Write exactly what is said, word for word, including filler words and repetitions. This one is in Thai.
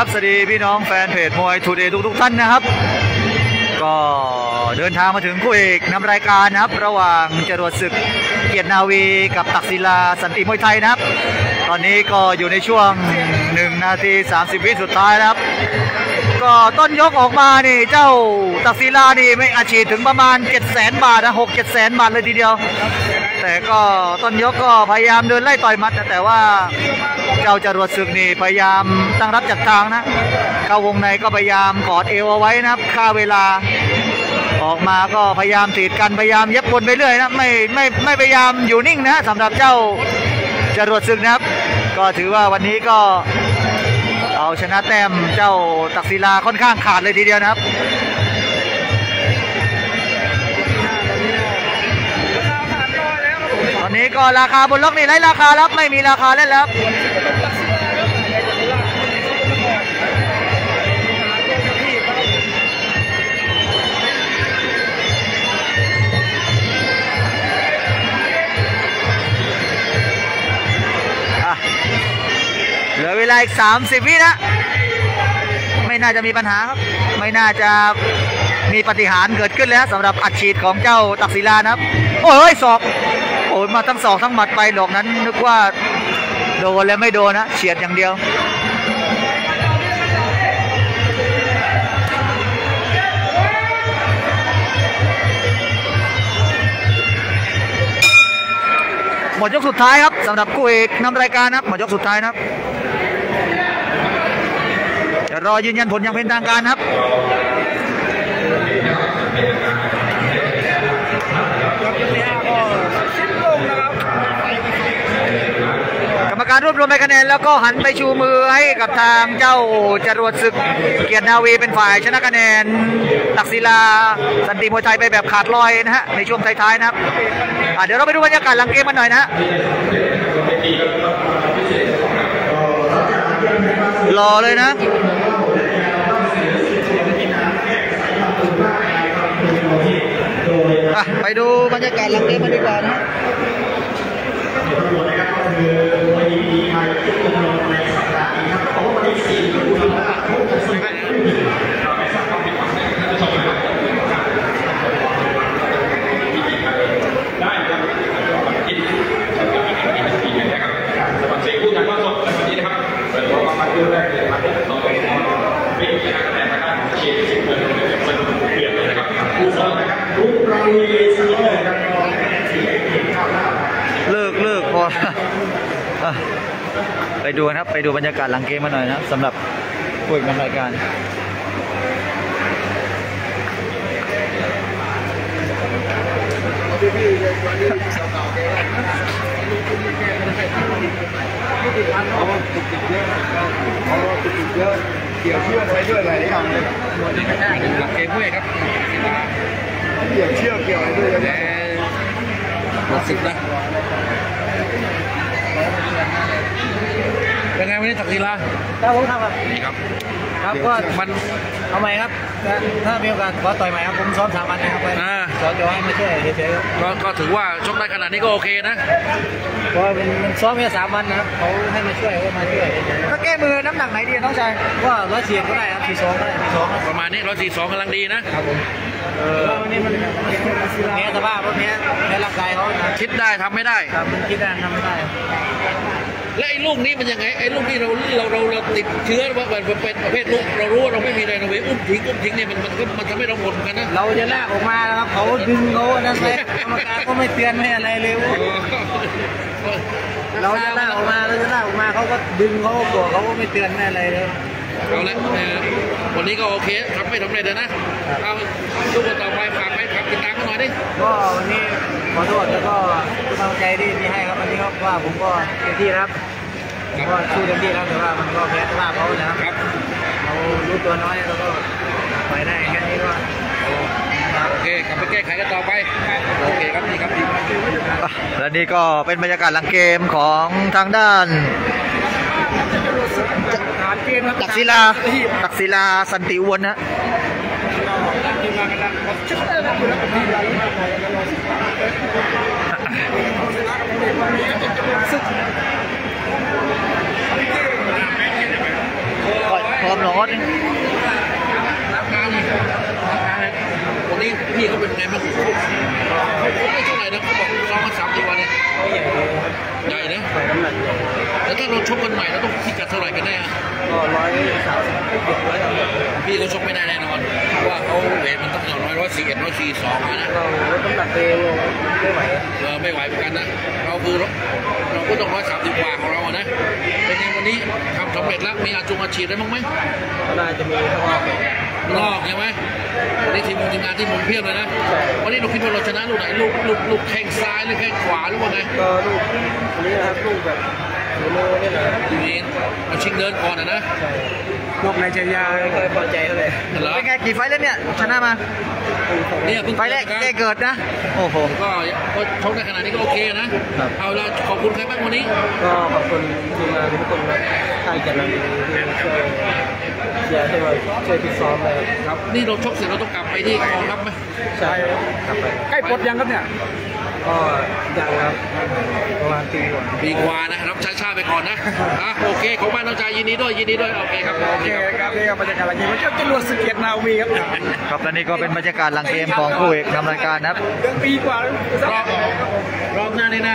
ครับสวัสดีพี่น้องแฟนเพจมวยทูเดย์ทุกๆท่านนะครับก็เดินทางมาถึงคู่เอกนำรายการนะครับระหว่างจรวดศึกเกียรตินาวีกับตักศิลาสันติมวยไทยนะครับตอนนี้ก็อยู่ในช่วงหนึ่งนาทีสามสิบวิสุดท้ายนะครับก็ต้นยกออกมานี่เจ้าตักศิลานี่ไม่อาชีพถึงประมาณ เจ็ดแสน บาทนะหก เจ็ดแสน บาทเลยทีเดียวแต่ก็ต้นยกก็พยายามเดินไล่ต่อยมัดแต่ว่าเจ้าจรวดศึกนี่พยายามตั้งรับจัดทางนะเข้าวงในก็พยายามกอดเอวเอาไว้นะครับฆ่าเวลาออกมาก็พยายามตีดกันพยายามเย็บวนไปเรื่อยนะไม่ไม่ไม่พยายามอยู่นิ่งนะสำหรับเจ้าจรวดศึกนะครับก็ถือว่าวันนี้ก็เอาชนะแต้มเจ้าตักศิลาค่อนข้างขาดเลยทีเดียวนะครับตอนนี้ก็ราคาบนล็อกนี่ไร้ราคาแล้วไม่มีราคาแล้วครับเหลือเวลาอีกสามสิบวินะไม่น่าจะมีปัญหาครับไม่น่าจะมีปฏิหารเกิดขึ้นแล้วสำหรับอัดฉีดของเจ้าตักศิลานะครับโอ้ยศอกโอ้ยมาทั้งศอกทั้งหมัดไปหลอกนั้นนึกว่าโดนแล้วไม่โดนนะเฉียดอย่างเดียวหมดยกสุดท้ายครับสำหรับคู่เอกนำรายการนะครับหมดยกสุดท้ายนะครับจะรอยืนยันผลอย่างเป็นทางการครับกรรมการรวบรวมคะแนนแล้วก็หันไปชูมือให้กับทางเจ้าจรวดศึกเกียรตินาวีเป็นฝ่ายชนะคะแนนตักศิลาสันติมวยไทยไปแบบขาดลอยนะฮะในช่วงท้ายๆนะครับเดี๋ยวเราไปดูบรรยากาศหลังเกมกันหน่อยนะรอเลยนะไปดูบรรยากาศหลังเกมกันดีกว่านะเลิกเลิกพอไปดูนะครับไปดูบรรยากาศหลังเกมมาหน่อยนะสำหรับผู้ดำเนินรายการเกี่ยวเชือกไปด้วยอะไรได้ยังเลยเกมผู้เอกครับเกี่ยวเชือกเกี่ยวอะไรด้วยแต่หมดสิบนะเป็นไงวันนี้ตักศิลาครับผมครับดีครับครับก็มันเอาใหม่ครับถ้ามีโอกาสขอต่อยใหม่ครับผมซ้อมสามวันนะครับไปซ้อมจะให้ไม่ใช่เฉยๆก็ถือว่าชกได้ขนาดนี้ก็โอเคนะเพราะมันซ้อมแค่สามวันนะครับเขาให้มาช่วยก็มาช่วยก็แก้มือน้ำหนักไหนดีน้องชายว่าร้อยสี่ก็ได้ครับสี่สองก็ได้สี่สองประมาณนี้ร้อยสี่สองกำลังดีนะครับผมเออวันนี้มันแพ้สภาพพวกนี้แพ้ร่างกายเขาคิดได้ทำไม่ได้ครับคิดได้ทำไม่ได้และไอ้ลูกนี้มันยังไงไอ้ลูกนี้เราเราเราเราติดเชื้อว่าเป็นประเภทลูกเรารู้ว่าเราไม่มีอะไรเราไปอุ้มทิ้งอุ้มทิ้งเนี่ยมันมันก็มันทำให้เราหมดกันนะเราจะลากออกมาแล้วครับเขาดึงเขานั่นไงกรรมการก็ไม่เตือนไม่อะไรเลยเราจะลากออกมาเราจะลากออกมาเขาก็ดึงเขาก็เขาก็ไม่เตือนไม่อะไรเลยเอาละวันนี้ก็โอเคทำไม่ทำเลยเดี๋ยวนะเอาทุกคนต่อไปฝากไปฝากติดตามกันหน่อยดิก็วันนี้ขอโทษแล้วก็กำลังใจที่ให้ครับวันนี้ก็ว่าผมก็เต็มที่ครับก็สู้เต็มที่แล้วแต่ว่ามันก็แพ้สภาพเขานะครับเรารู้ตัวน้อยแล้วก็ปล่อยได้แค่นี้ก็โอเคกลับมาแก้ไขกันต่อไปโอเคครับดีครับดีและนี่ก็เป็นบรรยากาศหลังเกมของทางด้านตักศิลาตักศิลาสันติวนนะขอ เอ็ดร้อยสี่สองนะเราต้องตัดเองไม่ไหวเออไม่ไหวเหมือนกันนะเราคือเราก็ต้องร้อยสามสิบกว่าของเราอ่ะนะเป็นไงวันนี้ทำสำเร็จแล้วมีอาจุงอาชีพได้บ้างไหมน่าจะมีนอกนอกใช่ไหมวันนี้ทีมทีมงานที่มุนเพียบเลยนะวันนี้เราคิดว่าเราชนะลูกไหนลูกลูกลูกแข้งซ้ายหรือแข้งขวาหรือว่าไงก็ลูกนี้นะครับลูกแบบดูโลนี่แหละดูเองเอาชิงเดินก่อนนะพวกนายชายาไม่เคยพอใจเลยเป็นไงกี่ไฟแล้วเนี่ยชนะมาเนี่ยไฟแรกได้เกิดนะโอ้โหก็ชกในขณะนี้ก็โอเคนะเอาเราขอบคุณใครบ้างวันนี้ก็ขอบคุณทีมงานทุกคนนะใครจะนำทีมช่วยเชียร์ให้เราช่วยพิซ้อมเลยครับนี่เราชกเสร็จเราต้องกลับไปที่กองทัพไหมใช่กลับไปใกล้ปลดยังครับเนี่ยก็ยังครับประมาณปีกว่าปีกว่านะรับใช้ชาติไปก่อนนะอ่ะโอเคขอบคุณน้องชายยินดีด้วยยินดีด้วยโอเคครับโอเคครับนี่ครับบรรยากาศหลังเกมมันก็จะรวดสึกเกียรตินาวีครับครับและนี่ก็เป็นบรรยากาศหลังเกมของคู่เอกนำรายการครับปีกว่ารอบรอบหน้าในหน้า